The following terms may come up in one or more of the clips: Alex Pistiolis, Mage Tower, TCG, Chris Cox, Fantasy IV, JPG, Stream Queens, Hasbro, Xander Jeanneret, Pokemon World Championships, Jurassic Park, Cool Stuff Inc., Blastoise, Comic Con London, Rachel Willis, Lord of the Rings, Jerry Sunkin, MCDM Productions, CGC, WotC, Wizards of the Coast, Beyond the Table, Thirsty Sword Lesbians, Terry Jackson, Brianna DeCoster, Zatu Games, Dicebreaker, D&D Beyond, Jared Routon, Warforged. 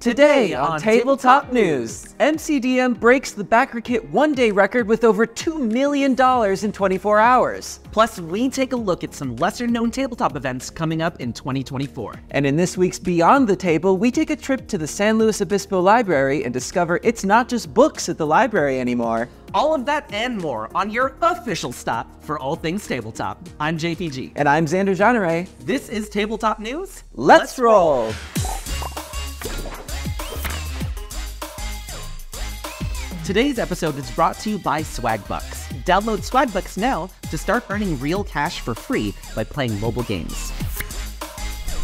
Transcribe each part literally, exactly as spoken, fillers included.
Today on Tabletop News, M C D M breaks the BackerKit one-day record with over two million dollars in twenty-four hours. Plus, we take a look at some lesser-known tabletop events coming up in twenty twenty-four. And in this week's Beyond the Table, we take a trip to the San Luis Obispo Library and discover it's not just books at the library anymore. All of that and more on your official stop for all things tabletop. I'm J P G. And I'm Xander Jeanneret. This is Tabletop News. Let's, Let's roll! roll. Today's episode is brought to you by Swagbucks. Download Swagbucks now to start earning real cash for free by playing mobile games.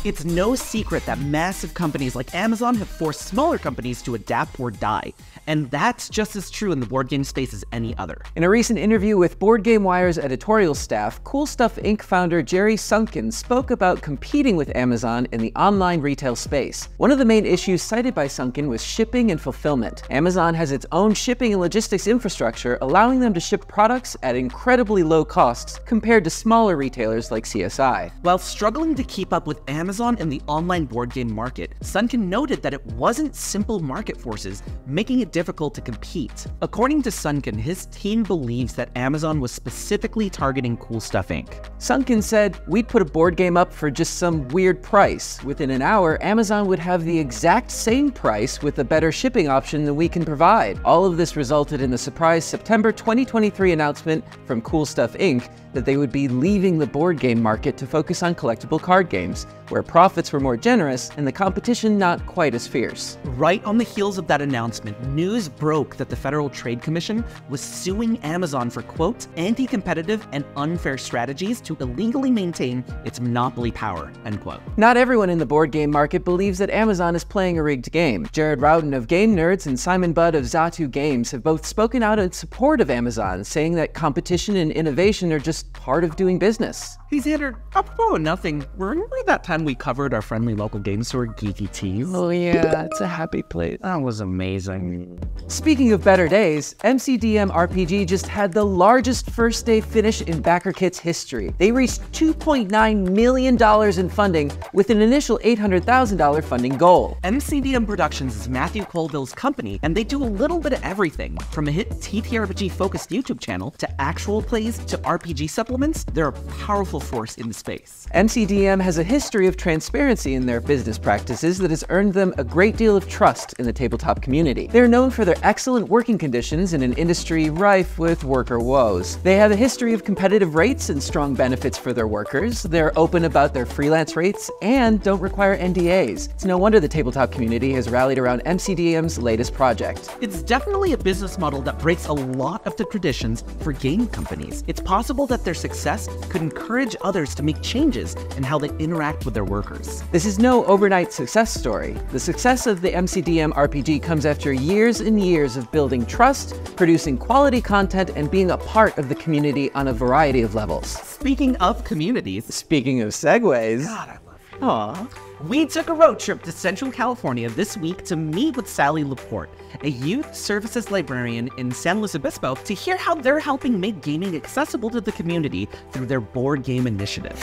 It's no secret that massive companies like Amazon have forced smaller companies to adapt or die. And that's just as true in the board game space as any other. In a recent interview with Board Game Wire's editorial staff, Cool Stuff Incorporated founder Jerry Sunkin spoke about competing with Amazon in the online retail space. One of the main issues cited by Sunkin was shipping and fulfillment. Amazon has its own shipping and logistics infrastructure, allowing them to ship products at incredibly low costs compared to smaller retailers like C S I. While struggling to keep up with Amazon in the online board game market, Sunkin noted that it wasn't simple market forces making it difficult to compete. According to Sunkin, his team believes that Amazon was specifically targeting Cool Stuff Incorporated. Sunkin said, "We'd put a board game up for just some weird price. Within an hour, Amazon would have the exact same price with a better shipping option than we can provide." All of this resulted in the surprise September twenty twenty-three announcement from Cool Stuff Incorporated that they would be leaving the board game market to focus on collectible card games, where profits were more generous and the competition not quite as fierce. Right on the heels of that announcement, news broke that the Federal Trade Commission was suing Amazon for, quote, anti-competitive and unfair strategies to illegally maintain its monopoly power, end quote. Not everyone in the board game market believes that Amazon is playing a rigged game. Jared Routon of Game Nerds and Simon Budd of Zatu Games have both spoken out in support of Amazon, saying that competition and innovation are just part of doing business. Hey Xander, apropos of nothing, remember that time we covered our friendly local game store, Geeky Teas? Oh yeah, it's a happy place. That was amazing. Speaking of better days, M C D M R P G just had the largest first day finish in BackerKit's history. They reached two point nine million dollars in funding with an initial eight hundred thousand dollars funding goal. M C D M Productions is Matthew Colville's company, and they do a little bit of everything, from a hit T T R P G-focused YouTube channel to actual plays to R P G supplements. They're a powerful force in the space. M C D M has a history of transparency in their business practices that has earned them a great deal of trust in the tabletop community. They're known for their excellent working conditions in an industry rife with worker woes. They have a history of competitive rates and strong benefits for their workers. They're open about their freelance rates and don't require N D As. It's no wonder the tabletop community has rallied around M C D M's latest project. It's definitely a business model that breaks a lot of the traditions for game companies. It's possible that their success could encourage others to make changes in how they interact with their workers. This is no overnight success story. The success of the M C D M R P G comes after years and years of building trust, producing quality content, and being a part of the community on a variety of levels. Speaking of communities... Speaking of segues... God, I love you. Aww. We took a road trip to Central California this week to meet with Sally Laporte, a youth services librarian in San Luis Obispo, to hear how they're helping make gaming accessible to the community through their board game initiative.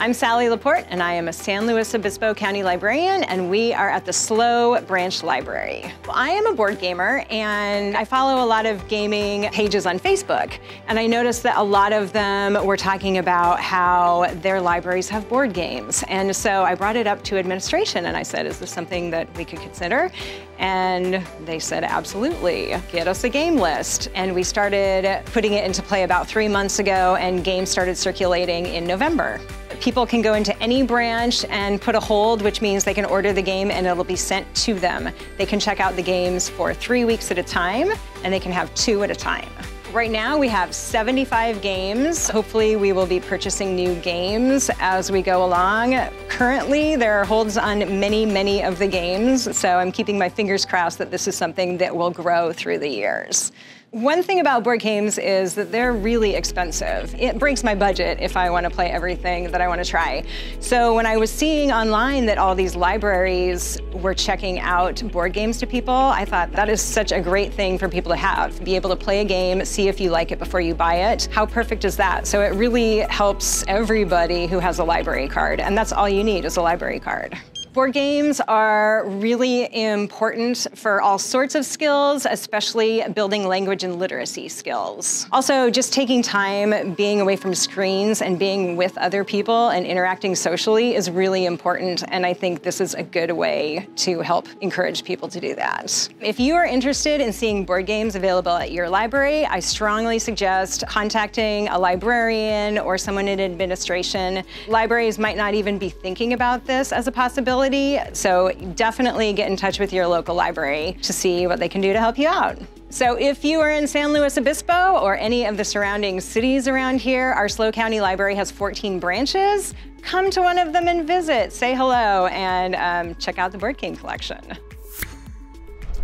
I'm Sally Laporte, and I am a San Luis Obispo County librarian, and we are at the Slow Branch Library. I am a board gamer, and I follow a lot of gaming pages on Facebook, and I noticed that a lot of them were talking about how their libraries have board games. And so I brought it up to administration, and I said, is this something that we could consider? And they said, absolutely, get us a game list. And we started putting it into play about three months ago, and games started circulating in November. People can go into any branch and put a hold, which means they can order the game and it'll be sent to them. They can check out the games for three weeks at a time, and they can have two at a time. Right now we have seventy-five games. Hopefully we will be purchasing new games as we go along. Currently there are holds on many, many of the games, so I'm keeping my fingers crossed that this is something that will grow through the years. One thing about board games is that they're really expensive. It breaks my budget if I want to play everything that I want to try. So when I was seeing online that all these libraries were checking out board games to people, I thought that is such a great thing for people to have. Be able to play a game, see if you like it before you buy it. How perfect is that? So it really helps everybody who has a library card, and that's all you need is a library card. Board games are really important for all sorts of skills, especially building language and literacy skills. Also, just taking time, being away from screens and being with other people and interacting socially is really important, and I think this is a good way to help encourage people to do that. If you are interested in seeing board games available at your library, I strongly suggest contacting a librarian or someone in administration. Libraries might not even be thinking about this as a possibility. So definitely get in touch with your local library to see what they can do to help you out. So if you are in San Luis Obispo or any of the surrounding cities around here, our Slow County Library has fourteen branches. Come to one of them and visit, say hello, and um, check out the board game collection.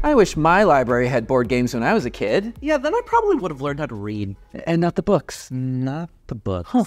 I wish my library had board games when I was a kid. Yeah, then I probably would have learned how to read. And not the books. Not the books. Huh.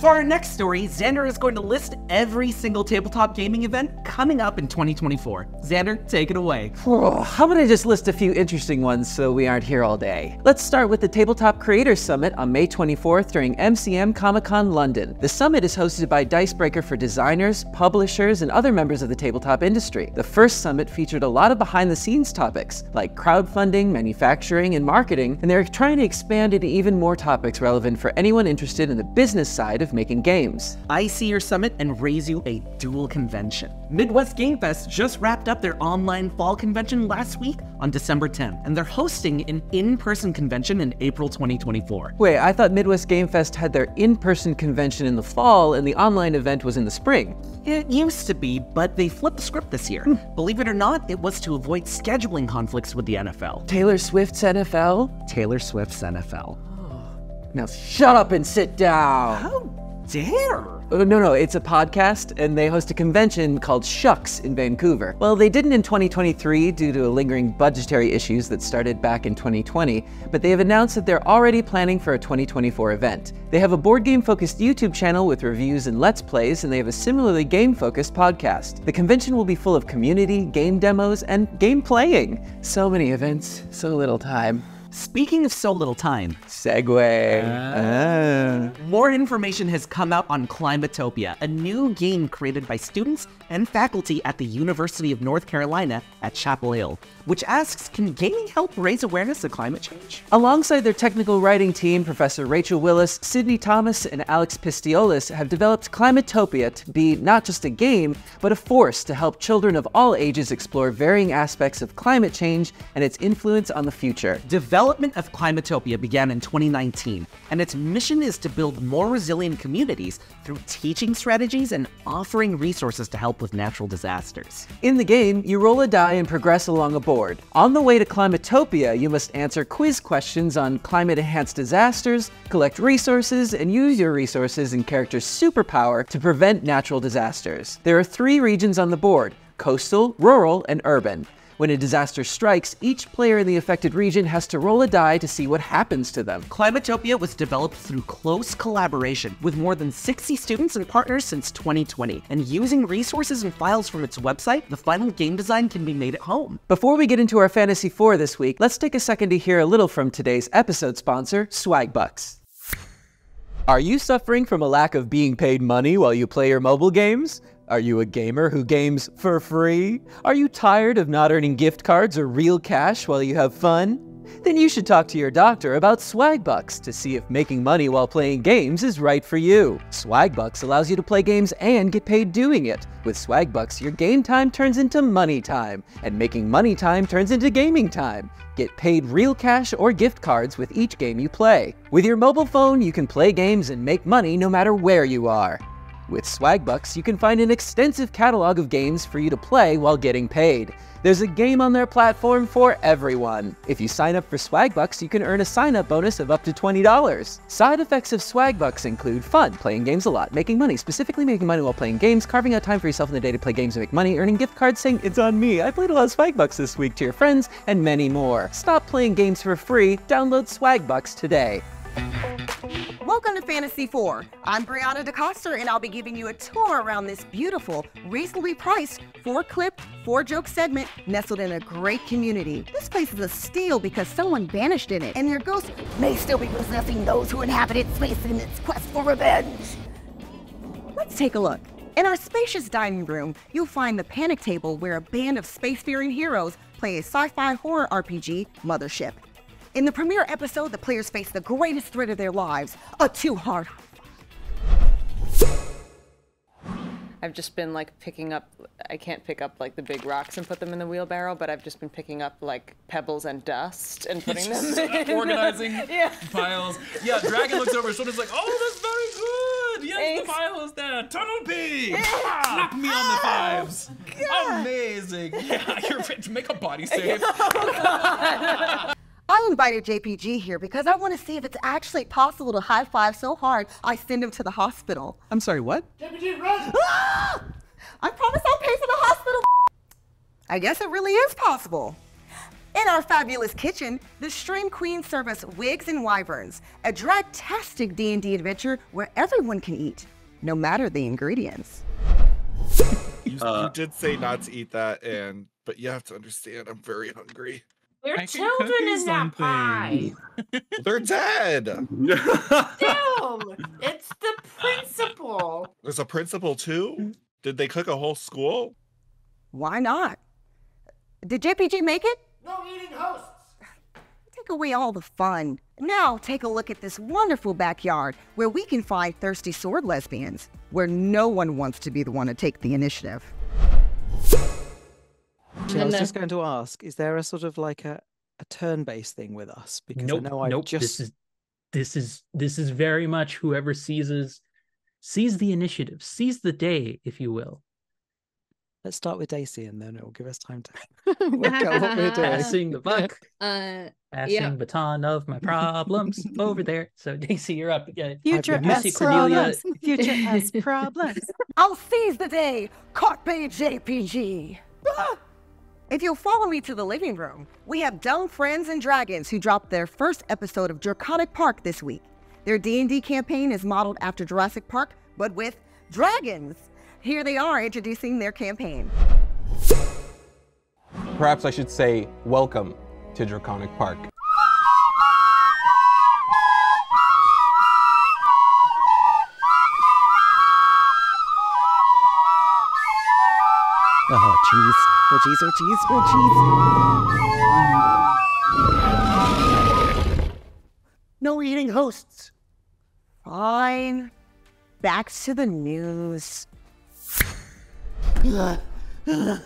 For our next story, Xander is going to list every single tabletop gaming event coming up in twenty twenty-four. Xander, take it away. Oh, how about I just list a few interesting ones so we aren't here all day? Let's start with the Tabletop Creators Summit on May twenty-fourth during M C M Comic-Con London. The summit is hosted by Dicebreaker for designers, publishers, and other members of the tabletop industry. The first summit featured a lot of behind-the-scenes topics like crowdfunding, manufacturing, and marketing, and they're trying to expand into even more topics relevant for anyone interested in the business side of making games. I see your summit and raise you a dual convention. Midwest Game Fest just wrapped up their online fall convention last week on December tenth, and they're hosting an in-person convention in April twenty twenty-four. Wait, I thought Midwest Game Fest had their in-person convention in the fall and the online event was in the spring. It used to be, but they flipped the script this year. Hmm. Believe it or not, it was to avoid scheduling conflicts with the N F L. Taylor Swift's N F L? Taylor Swift's N F L. Now shut up and sit down. How dare? Oh, no, no, it's a podcast, and they host a convention called Shucks in Vancouver. Well, they didn't in twenty twenty-three due to lingering budgetary issues that started back in twenty twenty, but they have announced that they're already planning for a twenty twenty-four event. They have a board game-focused YouTube channel with reviews and Let's Plays, and they have a similarly game-focused podcast. The convention will be full of community, game demos, and game playing. So many events, so little time. Speaking of so little time, segue. Ah. Ah. More information has come out on Climatopia, a new game created by students and faculty at the University of North Carolina at Chapel Hill, which asks, can gaming help raise awareness of climate change? Alongside their technical writing team, Professor Rachel Willis, Sydney Thomas, and Alex Pistiolis have developed Climatopia to be not just a game, but a force to help children of all ages explore varying aspects of climate change and its influence on the future. Development of Climatopia began in twenty nineteen, and its mission is to build more resilient communities through teaching strategies and offering resources to help with natural disasters. In the game, you roll a die and progress along a board. On the way to Climatopia, you must answer quiz questions on climate-enhanced disasters, collect resources, and use your resources and character's superpower to prevent natural disasters. There are three regions on the board: coastal, rural, and urban. When a disaster strikes, each player in the affected region has to roll a die to see what happens to them. Climatopia was developed through close collaboration with more than sixty students and partners since twenty twenty, and using resources and files from its website, the final game design can be made at home. Before we get into our Fantasy four this week, let's take a second to hear a little from today's episode sponsor, Swagbucks. Are you suffering from a lack of being paid money while you play your mobile games? Are you a gamer who games for free? Are you tired of not earning gift cards or real cash while you have fun? Then you should talk to your doctor about Swagbucks to see if making money while playing games is right for you. Swagbucks allows you to play games and get paid doing it. With Swagbucks, your game time turns into money time, and making money time turns into gaming time. Get paid real cash or gift cards with each game you play. With your mobile phone, you can play games and make money no matter where you are. With Swagbucks, you can find an extensive catalog of games for you to play while getting paid. There's a game on their platform for everyone. If you sign up for Swagbucks, you can earn a sign-up bonus of up to twenty dollars. Side effects of Swagbucks include fun, playing games a lot, making money, specifically making money while playing games, carving out time for yourself in the day to play games and make money, earning gift cards, saying, "It's on me, I played a lot of Swagbucks this week" to your friends, and many more. Stop playing games for free. Download Swagbucks today. Welcome to Fantasy four. I'm Brianna DeCoster, and I'll be giving you a tour around this beautiful, reasonably priced, four-clip, four-joke segment nestled in a great community. This place is a steal because someone vanished in it, and your ghost may still be possessing those who inhabit its space in its quest for revenge. Let's take a look. In our spacious dining room, you'll find the panic table where a band of spacefaring heroes play a sci-fi horror R P G, Mothership. In the premiere episode, the players face the greatest threat of their lives, a too-hard. I've just been like picking up, I can't pick up like the big rocks and put them in the wheelbarrow, but I've just been picking up like pebbles and dust and putting them in. Organizing yeah. piles. Yeah, Dragon looks over his shoulder's like, oh, that's very good. Yes, Thanks. The pile is there. Tunnel P. Yeah. Slap me on the fives. God. Amazing. Yeah, you're rich. Make a body save. Oh, God. I invited J P G here because I want to see if it's actually possible to high-five so hard I send him to the hospital. I'm sorry, what? J P G, run! Ah! I promise I'll pay for the hospital. I guess it really is possible. In our fabulous kitchen, the stream queens serve us wigs and wyverns, a dragtastic D and D adventure where everyone can eat, no matter the ingredients. you, uh, you did say not to eat that, and but you have to understand I'm very hungry. Their children in that pie. They're dead. Still, it's the principal. There's a principal too? Did they cook a whole school? Why not? Did J P G make it? No eating hosts. Take away all the fun. Now take a look at this wonderful backyard where we can find thirsty sword lesbians, where no one wants to be the one to take the initiative. I was just going to ask, is there a sort of like a, a turn-based thing with us? Because nope, I know I nope. just this is this is this is very much whoever seizes seize the initiative, seize the day, if you will. Let's start with Daisy, and then it will give us time to work out what we're doing. Passing the buck, uh, passing yeah. baton of my problems over there. So Daisy, you're up. Yeah, future has problems. Future has problems. I'll seize the day. Caught by J P G. If you'll follow me to the living room, we have Dumb Friends and Dragons who dropped their first episode of Draconic Park this week. Their D and D campaign is modeled after Jurassic Park, but with dragons. Here they are introducing their campaign. Perhaps I should say, welcome to Draconic Park. Oh, jeez. Oh, jeez, oh, jeez, oh, jeez. No eating hosts. Fine. Back to the news. You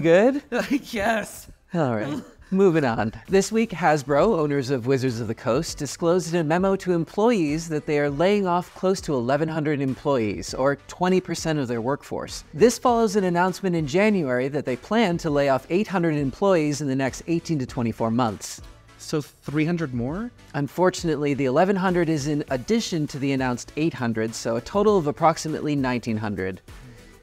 good? Yes. All right. Moving on. This week, Hasbro, owners of Wizards of the Coast, disclosed in a memo to employees that they are laying off close to eleven hundred employees, or twenty percent of their workforce. This follows an announcement in January that they plan to lay off eight hundred employees in the next eighteen to twenty-four months. So three hundred more? Unfortunately, the eleven hundred is in addition to the announced eight hundred, so a total of approximately nineteen hundred.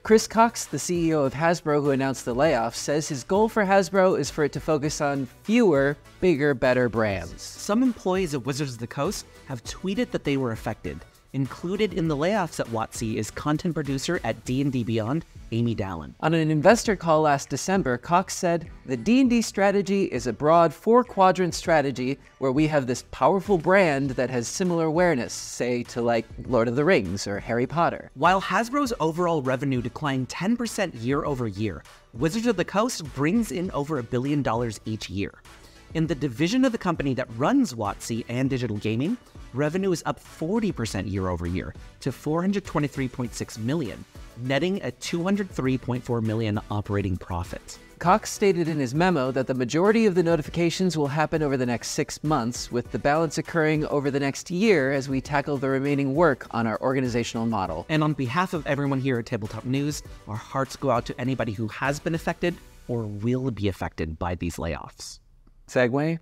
Chris Cox, the C E O of Hasbro who announced the layoffs, says his goal for Hasbro is for it to focus on fewer, bigger, better brands. Some employees of Wizards of the Coast have tweeted that they were affected. Included in the layoffs at WotC is content producer at D and D Beyond, Amy Dallin. On an investor call last December, Cox said, "The D and D strategy is a broad four-quadrant strategy where we have this powerful brand that has similar awareness, say to like Lord of the Rings or Harry Potter." While Hasbro's overall revenue declined ten percent year over year, Wizards of the Coast brings in over a billion dollars each year. In the division of the company that runs WotC and digital gaming, revenue is up forty percent year over year to four hundred twenty-three point six million, netting a two hundred three point four million operating profit. Cox stated in his memo that the majority of the notifications will happen over the next six months, with the balance occurring over the next year as we tackle the remaining work on our organizational model. And on behalf of everyone here at Tabletop News, our hearts go out to anybody who has been affected or will be affected by these layoffs. Segway?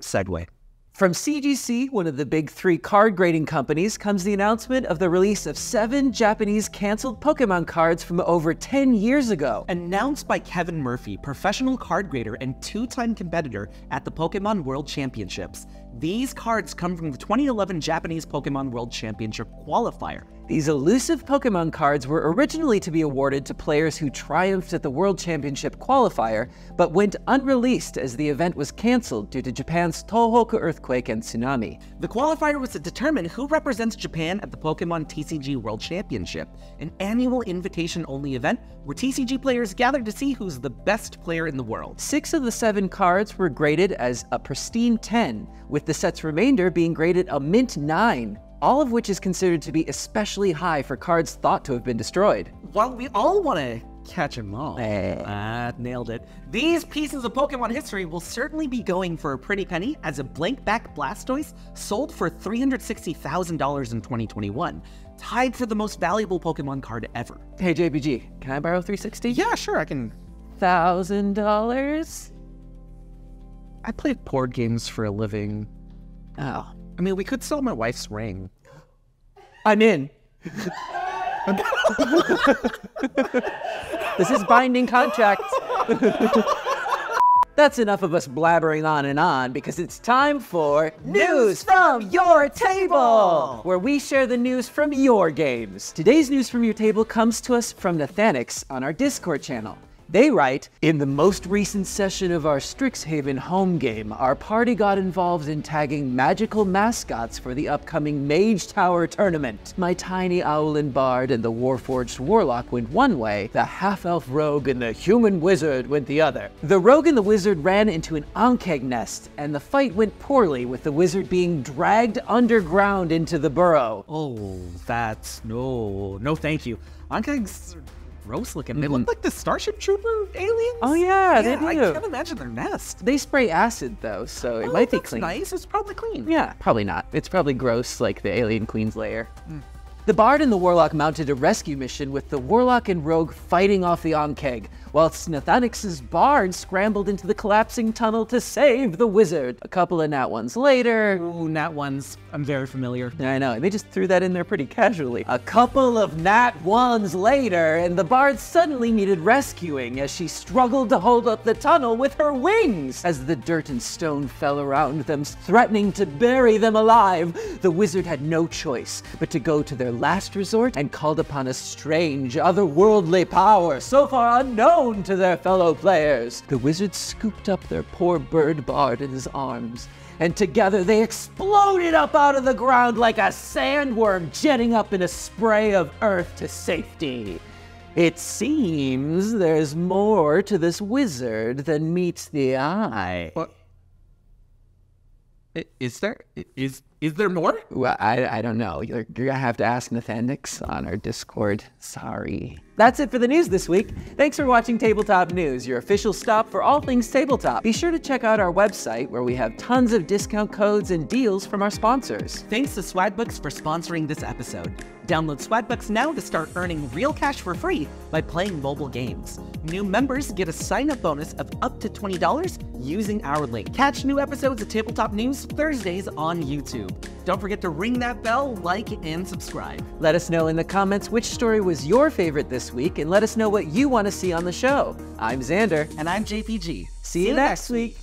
Segway. From C G C, one of the big three card grading companies, comes the announcement of the release of seven Japanese canceled Pokemon cards from over ten years ago. Announced by Kevin Murphy, professional card grader and two-time competitor at the Pokemon World Championships. These cards come from the twenty eleven Japanese Pokemon World Championship qualifier. These elusive Pokemon cards were originally to be awarded to players who triumphed at the World Championship qualifier, but went unreleased as the event was canceled due to Japan's Tohoku earthquake and tsunami. The qualifier was to determine who represents Japan at the Pokemon T C G World Championship, an annual invitation-only event where T C G players gather to see who's the best player in the world. Six of the seven cards were graded as a pristine ten, with the set's remainder being graded a mint nine. All of which is considered to be especially high for cards thought to have been destroyed. While we all want to catch them all, hey. ah, nailed it. These pieces of Pokemon history will certainly be going for a pretty penny, as a blank back Blastoise sold for three hundred sixty thousand dollars in twenty twenty-one, tied for the most valuable Pokemon card ever. Hey J P G, can I borrow three sixty? Yeah, sure, I can. one thousand dollars? I play board games for a living. Oh. I mean, we could sell my wife's ring. I'm in. This is binding contract. That's enough of us blabbering on and on, because it's time for News from Your Table, where we share the news from your games. Today's News from Your Table comes to us from Nathanix on our Discord channel. They write, in the most recent session of our Strixhaven home game, our party got involved in tagging magical mascots for the upcoming Mage Tower tournament. My tiny Owlin Bard and the Warforged Warlock went one way, the half-elf rogue and the human wizard went the other. The rogue and the wizard ran into an Ankheg nest, and the fight went poorly, with the wizard being dragged underground into the burrow. Oh, that's... no, no thank you. Ankheg's... gross looking. Mm-hmm. They look like the Starship Trooper aliens. Oh yeah, yeah, they do. I can't imagine their nest. They spray acid though, so it oh, might that's be clean. Nice. It's probably clean. Yeah, probably not. It's probably gross, like the alien queen's lair. Mm. The Bard and the Warlock mounted a rescue mission, with the Warlock and Rogue fighting off the Ankheg, whilst Nathanix's Bard scrambled into the collapsing tunnel to save the Wizard. A couple of nat ones later... Ooh, nat ones. I'm very familiar. I know, and they just threw that in there pretty casually. A couple of nat ones later, and the Bard suddenly needed rescuing as she struggled to hold up the tunnel with her wings. As the dirt and stone fell around them, threatening to bury them alive, the Wizard had no choice but to go to their last resort and called upon a strange, otherworldly power so far unknown to their fellow players. The wizard scooped up their poor bird Bard in his arms, and together they exploded up out of the ground like a sandworm jetting up in a spray of earth to safety. It seems there's more to this wizard than meets the eye. What? Is there? Is Is there more? Well, I, I don't know. You're, you're gonna have to ask Nathanix on our Discord. Sorry. That's it for the news this week. Thanks for watching Tabletop News, your official stop for all things tabletop. Be sure to check out our website, where we have tons of discount codes and deals from our sponsors. Thanks to Swagbucks for sponsoring this episode. Download Swagbucks now to start earning real cash for free by playing mobile games. New members get a sign-up bonus of up to twenty dollars using our link. Catch new episodes of Tabletop News Thursdays on YouTube. Don't forget to ring that bell, like, and subscribe. Let us know in the comments which story was your favorite this week, and let us know what you want to see on the show. I'm Xander. And I'm J P G. See, see you next week.